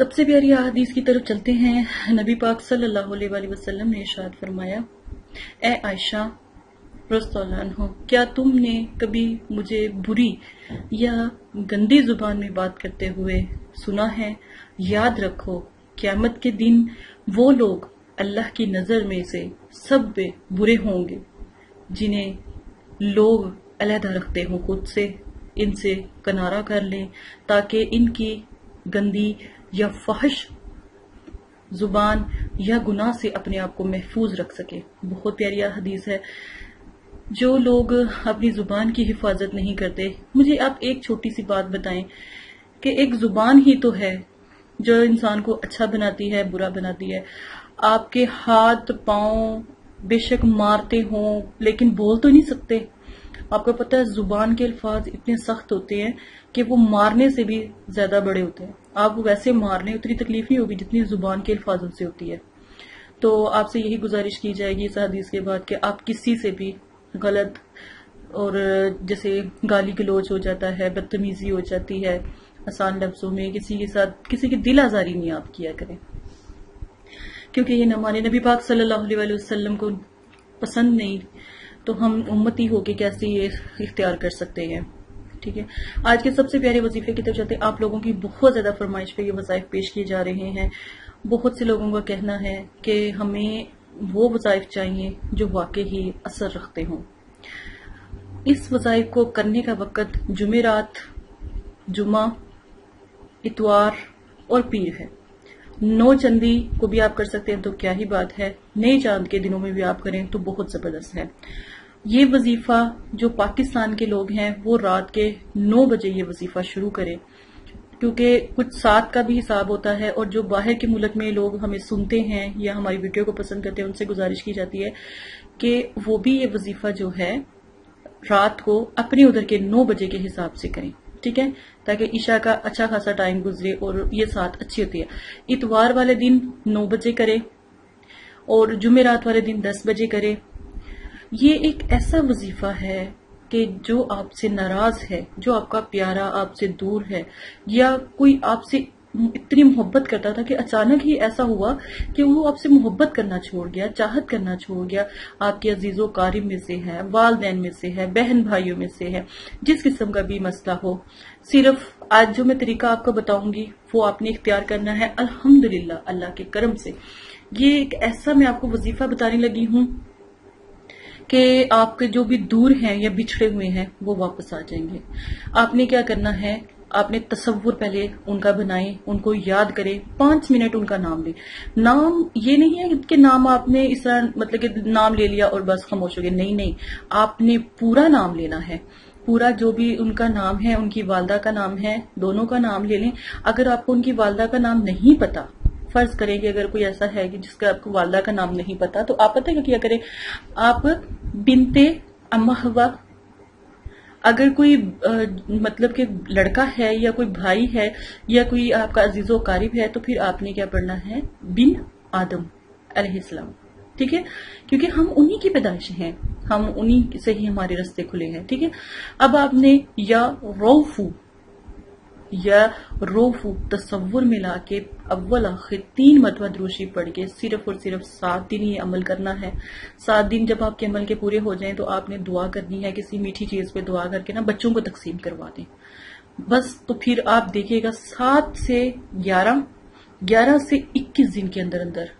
सबसे प्यारी अहदीस की तरफ चलते हैं। नबी पाक सल्लल्लाहु अलैहि वसल्लम ने इरशाद फरमाया, ए आयशा रज़ियल्लाहु अन्हा, क्या तुमने कभी मुझे बुरी या गंदी जुबान में बात करते हुए सुना है? याद रखो, क़यामत के दिन वो लोग अल्लाह की नज़र में से सब बुरे होंगे जिन्हें लोग अलहदा रखते हों खुद से, इनसे किनारा कर लें ताकि इनकी गंदी या फहश जुबान या गुनाह से अपने आप को महफूज रख सके। बहुत प्यारी हदीस है। जो लोग अपनी जुबान की हिफाजत नहीं करते, मुझे आप एक छोटी सी बात बताएं कि एक जुबान ही तो है जो इंसान को अच्छा बनाती है, बुरा बनाती है। आपके हाथ पांव बेशक मारते हों लेकिन बोल तो नहीं सकते। आपको पता है जुबान के अल्फाज इतने सख्त होते हैं कि वो मारने से भी ज्यादा बड़े होते हैं। आपको वैसे मारने उतनी तकलीफ नहीं होगी जितनी जुबान के अल्फाजों से होती है। तो आपसे यही गुजारिश की जाएगी इस हदीस के बाद कि आप किसी से भी गलत, और जैसे गाली गलौज हो जाता है, बदतमीजी हो जाती है, आसान लफ्जों में किसी के साथ किसी की दिल आजारी नहीं आप किया करें, क्योंकि ये हमारे नबी पाक सल्लल्लाहु अलैहि वसल्लम को पसंद नहीं। तो हम उम्मती होके कैसे ये इख्तियार कर सकते हैं? ठीक है, आज के सबसे प्यारे वजीफे की तरफ चलते। आप लोगों की बहुत ज्यादा फरमाइश पे ये वज़ाइफ पेश किए जा रहे हैं। बहुत से लोगों का कहना है कि हमें वो वज़ाइफ चाहिए जो वाकई ही असर रखते हों। इस वज़ाइफ को करने का वक़्त जुमेरात, जुमा, इतवार और पीर है। 9 चंदी को भी आप कर सकते हैं तो क्या ही बात है, नए चांद के दिनों में भी आप करें तो बहुत जबरदस्त है। ये वजीफा जो पाकिस्तान के लोग हैं वो रात के 9 बजे ये वजीफा शुरू करें, क्योंकि कुछ 7 का भी हिसाब होता है। और जो बाहर के मुल्क में लोग हमें सुनते हैं या हमारी वीडियो को पसंद करते हैं, उनसे गुजारिश की जाती है कि वो भी ये वजीफा जो है रात को अपने उधर के 9 बजे के हिसाब से करें, ठीक है, ताकि ईशा का अच्छा खासा टाइम गुजरे और ये साथ अच्छी होती है। इतवार वाले दिन 9 बजे करे और जुमेरात वाले दिन 10 बजे करे। ये एक ऐसा वजीफा है कि जो आपसे नाराज है, जो आपका प्यारा आपसे दूर है, या कोई आपसे इतनी मोहब्बत करता था कि अचानक ही ऐसा हुआ कि वो आपसे मोहब्बत करना छोड़ गया, चाहत करना छोड़ गया, आपके अजीजों कारिम में से है, वालदैन में से है, बहन भाइयों में से है, जिस किस्म का भी मसला हो। सिर्फ आज जो मैं तरीका आपको बताऊंगी वो आपने इख्तियार करना है। अल्हम्दुलिल्लाह अल्लाह के करम से ये एक ऐसा मैं आपको वजीफा बताने लगी हूँ कि आपके जो भी दूर हैं या बिछड़े हुए हैं वो वापस आ जाएंगे। आपने क्या करना है, आपने तस्वुर पहले उनका बनाएं, उनको याद करें, 5 मिनट उनका नाम लें। नाम ये नहीं है कि नाम आपने इस तरह मतलब कि नाम ले लिया और बस खामोश हो गए, नहीं, आपने पूरा नाम लेना है, पूरा जो भी उनका नाम है, उनकी वालदा का नाम है, दोनों का नाम ले लें। अगर आपको उनकी वालदा का नाम नहीं पता, फर्ज करेंगे अगर कोई ऐसा है कि जिसका आपको वालदा का नाम नहीं पता, तो आप पता है क्या करें, आप बिनते अम्मा हवा, अगर कोई मतलब कि लड़का है या कोई भाई है या कोई आपका अजीजो कारिब है, तो फिर आपने क्या पढ़ना है, बिन आदम अलैहिस्सलाम, ठीक है, क्योंकि हम उन्हीं की पैदाइश हैं, हम उन्हीं से ही हमारे रास्ते खुले हैं, ठीक है। अब आपने या रोफू तस्वुर में ला के अव्वल आखिर 3 मरतबा दुरूशी पढ़ के सिर्फ और सिर्फ 7 दिन ये अमल करना है। 7 दिन जब आपके अमल के पूरे हो जाएं तो आपने दुआ करनी है, किसी मीठी चीज पे दुआ करके ना बच्चों को तकसीम करवा दें बस। तो फिर आप देखिएगा 7 से 11, 11 से 21 दिन के अंदर अंदर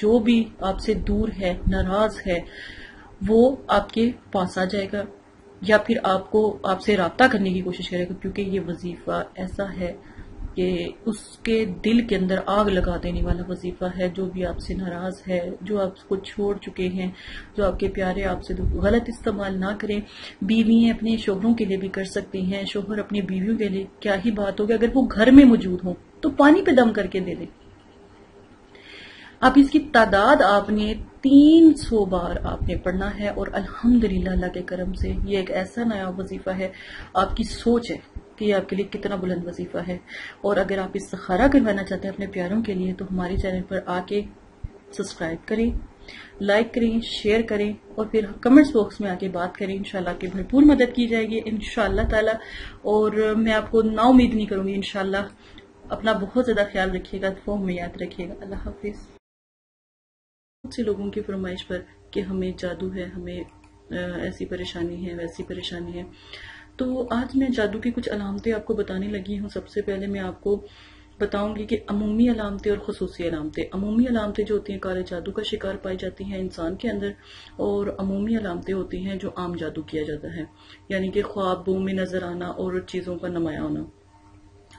जो भी आपसे दूर है, नाराज है, वो आपके पास आ जाएगा या फिर आपको आपसे राब्ता करने की कोशिश करेगा, क्योंकि ये वजीफा ऐसा है कि उसके दिल के अंदर आग लगा देने वाला वजीफा है। जो भी आपसे नाराज है, जो आपको छोड़ चुके हैं, जो आपके प्यारे आपसे गलत इस्तेमाल ना करें। बीवियां अपने शोहरों के लिए भी कर सकती हैं, शोहर अपनी बीवियों के लिए, क्या ही बात होगी। अगर वो घर में मौजूद हो तो पानी पे दम करके दे दे। अब इसकी तादाद आपने 300 बार आपने पढ़ना है और अल्हम्दुलिल्लाह अल्लाह के करम से ये एक ऐसा नया वजीफा है। आपकी सोच है कि ये आपके लिए कितना बुलंद वजीफा है। और अगर आप इस्तिखारा करवाना चाहते हैं अपने प्यारों के लिए, तो हमारे चैनल पर आके सब्सक्राइब करें, लाइक करें, शेयर करें और फिर कमेंट्स बॉक्स में आके बात करें। इंशाल्लाह की भरपूर मदद की जाएगी इंशाल्लाह ताला। और मैं आपको नाउम्मीद नहीं करूंगी इंशाल्लाह। अपना बहुत ज़्यादा ख्याल रखिएगा, दुआओं में याद रखिएगा। अल्लाह हाफिज़। बहुत से लोगों की फरमाइश पर कि हमें जादू है, हमें ऐसी परेशानी है, वैसी परेशानी है, तो आज मैं जादू की कुछ अलामतें आपको बताने लगी हूँ। सबसे पहले मैं आपको बताऊंगी कि अमूमी अलामतें और खसूसी अलामतें। अमूमी अलामतें जो होती हैं काले जादू का शिकार पाई जाती हैं इंसान के अंदर, और अमूमी अलामतें होती हैं जो आम जादू किया जाता है, यानी कि ख्वाबों में नजर आना और चीज़ों का नुमाया होना।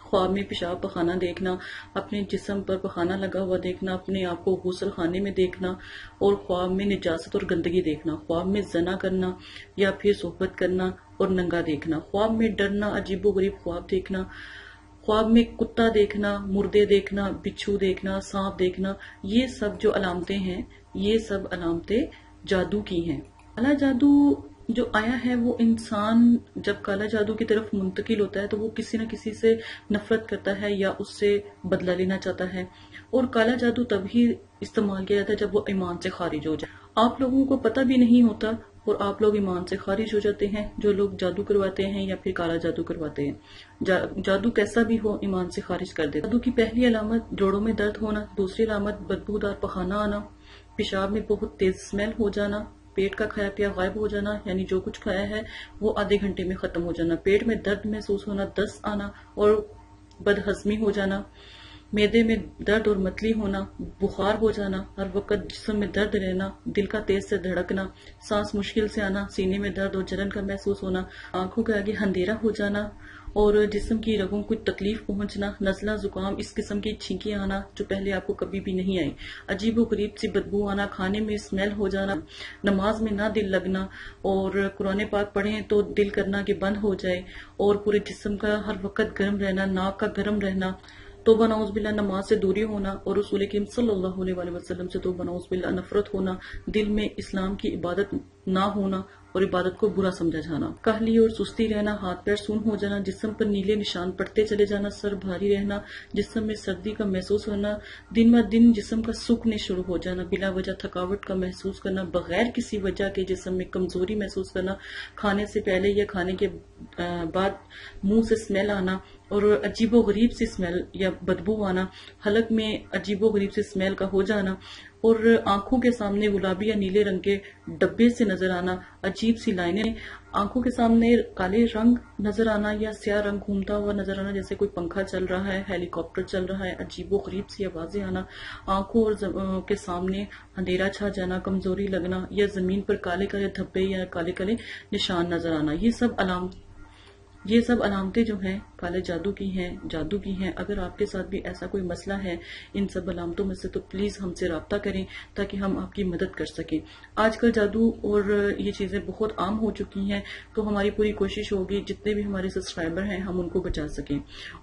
ख्वाब में पेशाब पखाना देखना, अपने जिस्म पर पखाना लगा हुआ देखना, अपने आप को गुसल खाने में देखना, और ख्वाब में निजासत और गंदगी देखना, ख्वाब में जना करना या फिर सोहबत करना और नंगा देखना, ख्वाब में डरना, अजीबो गरीब ख्वाब देखना, ख्वाब में कुत्ता देखना, मुर्दे देखना, बिच्छू देखना, सांप देखना, ये सब जो अलामतें हैं ये सब अलामतें जादू की हैं। काला जादू जो आया है वो इंसान जब काला जादू की तरफ मुंतकिल होता है तो वो किसी न किसी से नफरत करता है या उससे बदला लेना चाहता है, और काला जादू तभी इस्तेमाल किया जाता है जब वो ईमान से खारिज हो जाए। आप लोगों को पता भी नहीं होता और आप लोग ईमान से खारिज हो जाते हैं, जो लोग जादू करवाते हैं या फिर काला जादू करवाते हैं। जादू कैसा भी हो ईमान से खारिज कर देते। जादू की पहली अलामत जोड़ों में दर्द होना, दूसरी अलामत बदबूदार पखाना आना, पेशाब में बहुत तेज स्मेल हो जाना, पेट का खाया पिया गायब हो जाना, यानी जो कुछ खाया है वो आधे घंटे में खत्म हो जाना, पेट में दर्द महसूस होना, दस्त आना और बदहजमी हो जाना, मैदे में दर्द और मतली होना, बुखार हो जाना, हर वक्त जिस्म में दर्द रहना, दिल का तेज से धड़कना, सांस मुश्किल से आना, सीने में दर्द और जलन का महसूस होना, आंखों के आगे अंधेरा हो जाना और जिस्म की रगों को तकलीफ पहुंचना, नजला जुकाम, इस किस्म की छींकें आना जो पहले आपको कभी भी नहीं आई, अजीब व गरीब सी बदबू आना, खाने में स्मेल हो जाना, नमाज में ना दिल लगना और कुरान पाक पढ़ें तो दिल करना कि बंद हो जाए, और पूरे जिस्म का हर वक्त गर्म रहना, नाक का गर्म रहना, तौबा नऊज़ बिल्लाह, नमाज से दूरी होना और रसूल करीम सल्लल्लाहु अलैहि वसल्लम से तौबा नऊज़ बिल्लाह, नफरत होना, दिल में इस्लाम की इबादत ना होना और इबादत को बुरा समझा जाना, काहली और सुस्ती रहना, हाथ पैर सून हो जाना, जिस्म पर नीले निशान पड़ते चले जाना, सर भारी रहना, जिस्म में सर्दी का महसूस होना, दिन ब दिन जिस्म का सूखने शुरू हो जाना, बिला वजह थकावट का महसूस करना, बगैर किसी वजह के जिस्म में कमजोरी महसूस करना, खाने से पहले या खाने के बाद मुंह से स्मेल आना और अजीबो गरीब सी स्मेल या बदबू आना, हलक में अजीबो गरीब सी स्मेल का हो जाना और आंखों के सामने गुलाबी या नीले रंग के डब्बे से नजर आना, अजीब सी लाइनें, आंखों के सामने काले रंग नजर आना या स्याह रंग घूमता हुआ नजर आना, जैसे कोई पंखा चल रहा है, हेलीकॉप्टर चल रहा है, अजीबो गरीब सी आवाजें आना, आंखों और के सामने अंधेरा छा जाना, कमजोरी लगना या जमीन पर काले काले धब्बे या काले काले निशान नजर आना, ये सब अलामतें जो हैं काले जादू की हैं। अगर आपके साथ भी ऐसा कोई मसला है इन सब अलामतों में से तो प्लीज हमसे राब्ता करें ताकि हम आपकी मदद कर सकें। आजकल जादू और ये चीजें बहुत आम हो चुकी हैं तो हमारी पूरी कोशिश होगी जितने भी हमारे सब्सक्राइबर हैं हम उनको बचा सकें,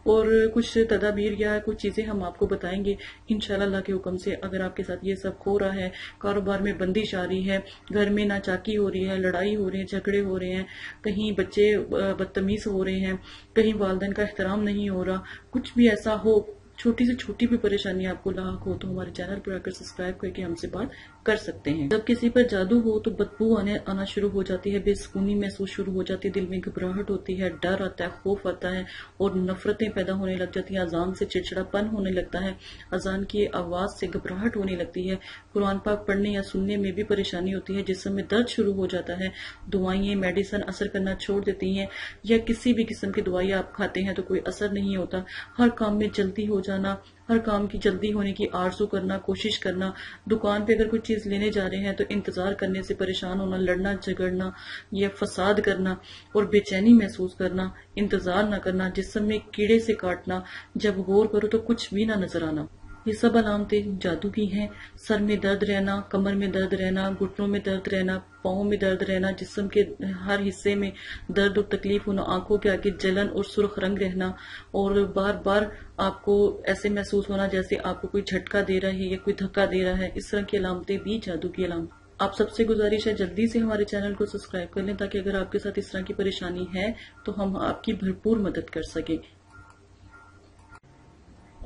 और कुछ तदाबीर या कुछ चीजें हम आपको बताएंगे इंशाल्लाह अल्लाह के हुक्म से। अगर आपके साथ ये सब हो रहा है, कारोबार में बंदिश आ रही है, घर में नाचाकी हो रही है, लड़ाई हो रही है, झगड़े हो रहे हैं, कहीं बच्चे बदतमीज हो रहे हैं, कहीं वालिदैन का एहतराम नहीं हो रहा, कुछ भी ऐसा हो, छोटी से छोटी भी परेशानी आपको लाक हो तो हमारे चैनल पर आकर सब्सक्राइब करके हमसे बात कर सकते हैं। जब किसी पर जादू हो तो बदबू आना शुरू हो जाती है, बेसुकूनी महसूस शुरू हो जाती है, दिल में घबराहट होती है, डर आता है, खौफ आता है और नफरतें पैदा होने लग जाती हैं, अजान से चिड़चिड़ापन होने लगता है, अजान की आवाज से घबराहट होने लगती है, कुरान पाक पढ़ने या सुनने में भी परेशानी होती है, जिस्म में दर्द शुरू हो जाता है, दवाइयाँ मेडिसिन असर करना छोड़ देती है या किसी भी किस्म की दवाई आप खाते हैं तो कोई असर नहीं होता, हर काम में जल्दी हो जाना, हर काम की जल्दी होने की आरजू करना, कोशिश करना, दुकान पे अगर कुछ चीज लेने जा रहे हैं तो इंतजार करने से परेशान होना, लड़ना झगड़ना या फसाद करना और बेचैनी महसूस करना, इंतजार न करना, जिस्म में कीड़े से काटना, जब गौर करो तो कुछ भी ना नजर आना, ये सब अलामतें जादू की हैं। सर में दर्द रहना, कमर में दर्द रहना, घुटनों में दर्द रहना, पाँव में दर्द रहना, जिस्म के हर हिस्से में दर्द और तकलीफ होना, आंखों के आगे जलन और सुर्ख रंग रहना और बार बार आपको ऐसे महसूस होना जैसे आपको कोई झटका दे रहा है या कोई धक्का दे रहा है, इस तरह की अलामतें भी जादू की अलामत। आप सबसे गुजारिश है जल्दी से हमारे चैनल को सब्सक्राइब कर लें ताकि अगर आपके साथ इस तरह की परेशानी है तो हम आपकी भरपूर मदद कर सकें।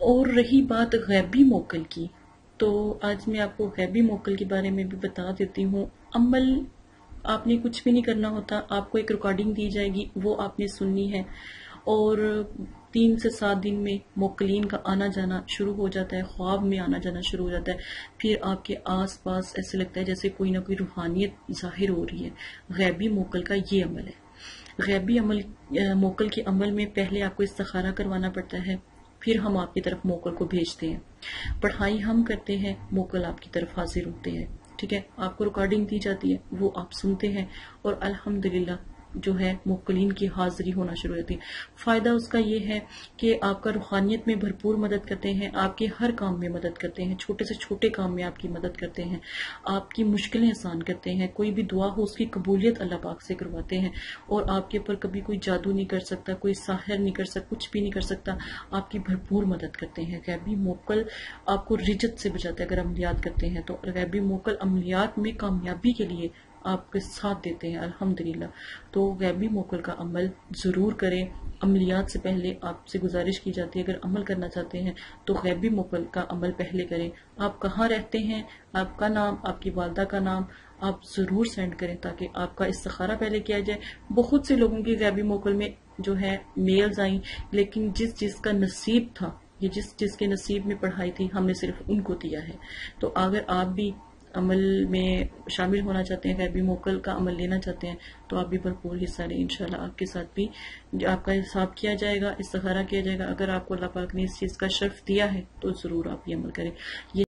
और रही बात गैबी मोकल की, तो आज मैं आपको गैबी मोकल के बारे में भी बता देती हूँ। अमल आपने कुछ भी नहीं करना होता, आपको एक रिकॉर्डिंग दी जाएगी वो आपने सुननी है और 3 से 7 दिन में मोकलीन का आना जाना शुरू हो जाता है, ख्वाब में आना जाना शुरू हो जाता है। फिर आपके आस पास ऐसे लगता है जैसे कोई ना कोई रूहानियत जाहिर हो रही है। गैबी मोकल का ये अमल है। गैबी अमल, मोकल के अमल में पहले आपको इस्तिखारा करवाना पड़ता है, फिर हम आपकी तरफ मोकल को भेजते हैं। पढ़ाई हम करते हैं, मोकल आपकी तरफ हाजिर होते हैं। ठीक है, आपको रिकॉर्डिंग दी जाती है, वो आप सुनते हैं और अल्हम्दुलिल्लाह जो है मोकलीन की हाजिरी होना शुरू हो जाती है। फ़ायदा उसका ये है कि आपका रूहानियत में भरपूर मदद करते हैं, आपके हर काम में मदद करते हैं, छोटे से छोटे काम में आपकी मदद करते हैं, आपकी मुश्किलें आसान करते हैं। कोई भी दुआ हो उसकी कबूलियत अल्लाह पाक से करवाते हैं। और आपके ऊपर कभी कोई जादू नहीं कर सकता, कोई साहिर नहीं कर सकता, कुछ भी नहीं कर सकता, आपकी भरपूर मदद करते हैं। गैबी मोकल आपको रिजत से बचाता है अगर अमलियात करते हैं तो। गैबी मोकल अमलियात में कामयाबी के लिए आपके साथ देते हैं अल्हम्दुलिल्लाह। तो गैबी मोकल का अमल ज़रूर करें। अमलियात से पहले आपसे गुजारिश की जाती है, अगर अमल करना चाहते हैं तो गैबी मोकल का अमल पहले करें। आप कहाँ रहते हैं, आपका नाम, आपकी वालदा का नाम आप ज़रूर सेंड करें ताकि आपका इस्तिखारा पहले किया जाए। बहुत से लोगों की गैबी मोकल में जो है मेल्स आई, लेकिन जिस जिसका नसीब था, ये जिस जिसके नसीब में पढ़ाई थी, हमने सिर्फ उनको दिया है। तो अगर आप भी अमल में शामिल होना चाहते हैं, गैबी मोकल का अमल लेना चाहते हैं, तो आप भी भरपूर हिस्सा लें। इंशाल्लाह आपके साथ भी आपका हिसाब किया जाएगा, इस्तिखारा किया जाएगा। अगर आपको अल्लाह पाक ने इस चीज़ का शर्फ दिया है तो ज़रूर आप ये अमल करें।